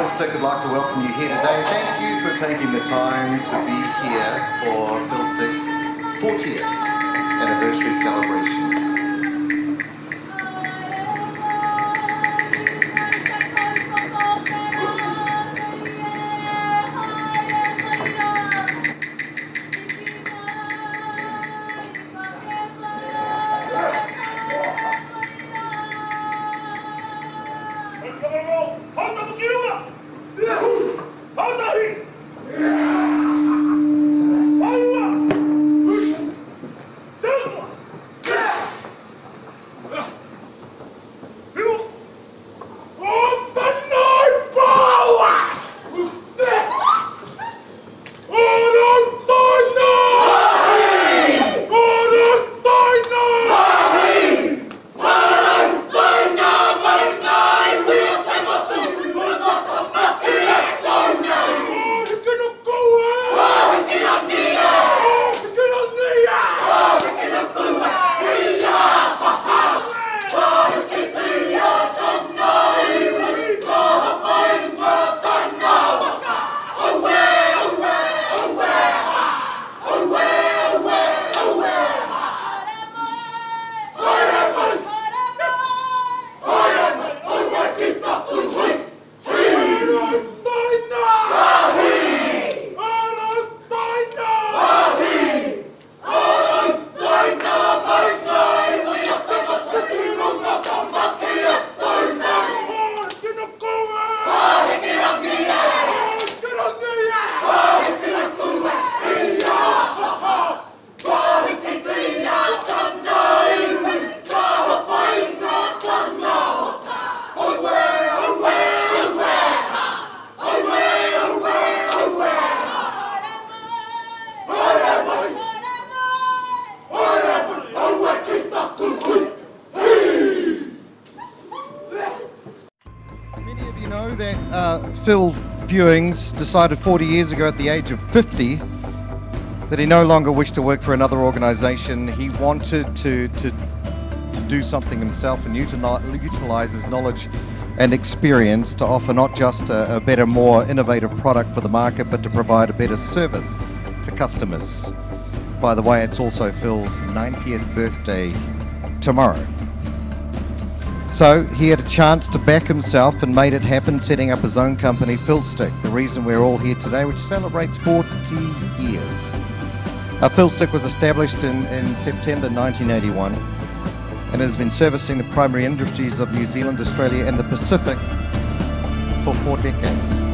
PhilStic would like to welcome you here today. Thank you for taking the time to be here for PhilStic's 40th anniversary celebration. That Phil Viewings decided 40 years ago at the age of 50 that he no longer wished to work for another organisation. He wanted to do something himself and utilise his knowledge and experience to offer not just a better, more innovative product for the market, but to provide a better service to customers. By the way, it's also Phil's 90th birthday tomorrow. So he had a chance to back himself and made it happen, setting up his own company, PhilStic, the reason we're all here today, which celebrates 40 years. PhilStic was established in September 1981 and has been servicing the primary industries of New Zealand, Australia and the Pacific for 4 decades.